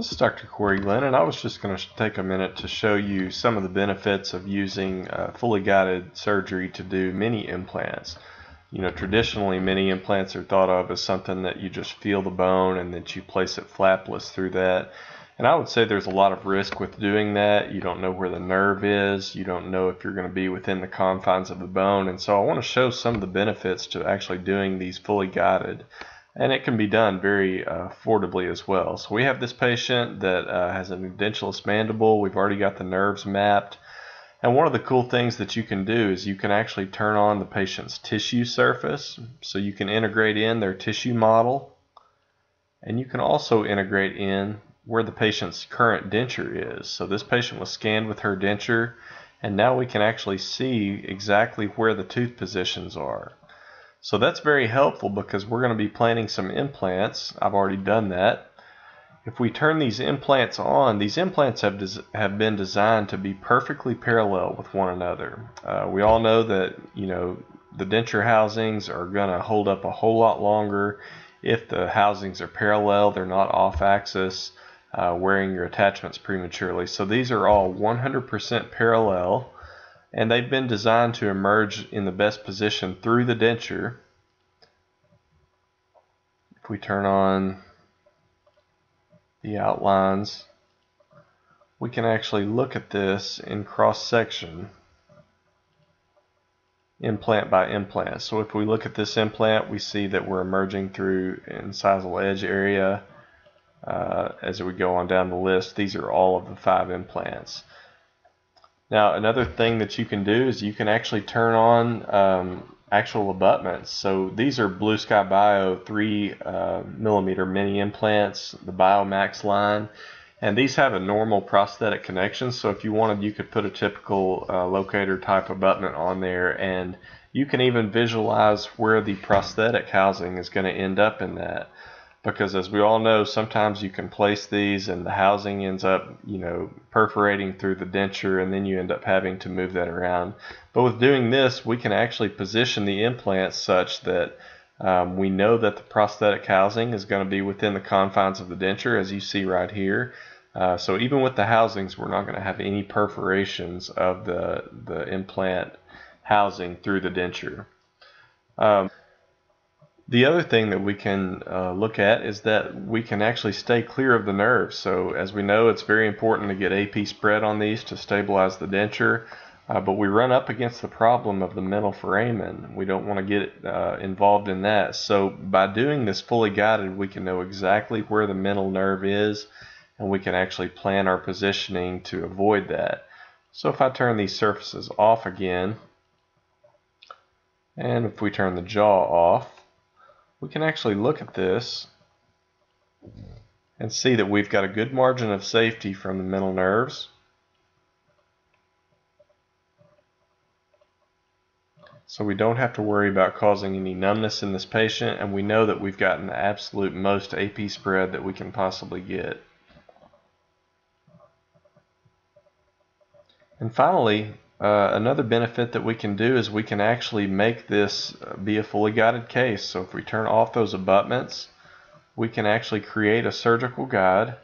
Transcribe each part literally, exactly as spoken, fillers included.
This is Doctor Corey Glenn, and I was just going to take a minute to show you some of the benefits of using uh, fully guided surgery to do mini implants. You know, traditionally mini implants are thought of as something that you just feel the bone and that you place it flapless through that. And I would say there's a lot of risk with doing that. You don't know where the nerve is. You don't know if you're going to be within the confines of the bone. And so I want to show some of the benefits to actually doing these fully guided. And it can be done very uh, affordably as well. So we have this patient that uh, has an edentulous mandible. We've already got the nerves mapped. And one of the cool things that you can do is you can actually turn on the patient's tissue surface. So you can integrate in their tissue model. And you can also integrate in where the patient's current denture is. So this patient was scanned with her denture. And now we can actually see exactly where the tooth positions are. So that's very helpful because we're going to be planting some implants. I've already done that. If we turn these implants on, these implants have, des have been designed to be perfectly parallel with one another. Uh, we all know that, you know, the denture housings are going to hold up a whole lot longer if the housings are parallel. They're not off axis, uh, wearing your attachments prematurely. So these are all one hundred percent parallel. And they've been designed to emerge in the best position through the denture. If we turn on the outlines, we can actually look at this in cross-section, implant by implant. So if we look at this implant, we see that we're emerging through incisal edge area. Uh, as we go on down the list, these are all of the five implants. Now, another thing that you can do is you can actually turn on um, actual abutments. So these are Blue Sky Bio three uh, millimeter mini implants, the BioMax line, and these have a normal prosthetic connection. So if you wanted, you could put a typical uh, locator type abutment on there, and you can even visualize where the prosthetic housing is going to end up in that. Because as we all know, sometimes you can place these and the housing ends up, you know, perforating through the denture, and then you end up having to move that around. But with doing this, we can actually position the implants such that um, we know that the prosthetic housing is going to be within the confines of the denture, as you see right here. Uh, so even with the housings, we're not going to have any perforations of the, the implant housing through the denture. Um, The other thing that we can uh, look at is that we can actually stay clear of the nerves. So as we know, it's very important to get A P spread on these to stabilize the denture, uh, but we run up against the problem of the mental foramen. We don't want to get uh, involved in that. So by doing this fully guided, we can know exactly where the mental nerve is, and we can actually plan our positioning to avoid that. So if I turn these surfaces off again, and if we turn the jaw off, we can actually look at this and see that we've got a good margin of safety from the mental nerves. So we don't have to worry about causing any numbness in this patient, and we know that we've gotten the absolute most A P spread that we can possibly get. And finally, Uh, another benefit that we can do is we can actually make this be a fully guided case. So if we turn off those abutments, we can actually create a surgical guide,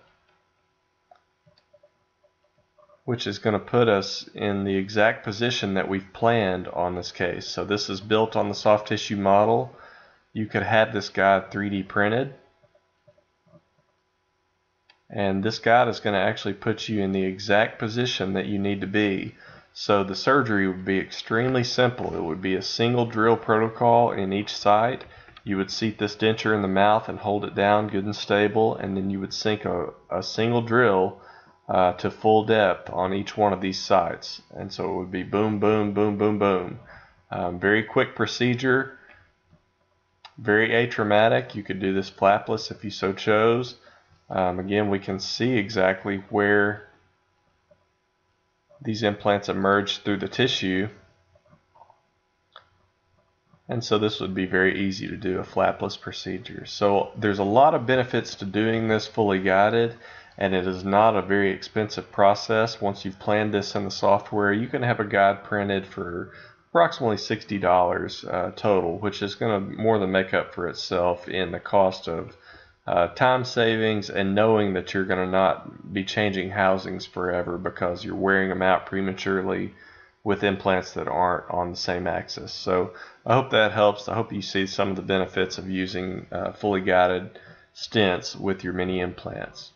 which is going to put us in the exact position that we've planned on this case. So this is built on the soft tissue model. You could have this guide three D printed. And this guide is going to actually put you in the exact position that you need to be. So the surgery would be extremely simple. It would be a single drill protocol in each site. You would seat this denture in the mouth and hold it down good and stable, and then you would sink a, a single drill uh, to full depth on each one of these sites. And so it would be boom, boom, boom, boom, boom. Um, very quick procedure, very atraumatic. You could do this flapless if you so chose. Um, again, we can see exactly where these implants emerge through the tissue, and so this would be very easy to do a flapless procedure. So there's a lot of benefits to doing this fully guided, and it is not a very expensive process. Once you've planned this in the software, you can have a guide printed for approximately sixty dollars uh, total, which is going to more than make up for itself in the cost of uh, time savings, and knowing that you're going to not be changing housings forever because you're wearing them out prematurely with implants that aren't on the same axis. So I hope that helps. I hope you see some of the benefits of using uh, fully guided stents with your mini implants.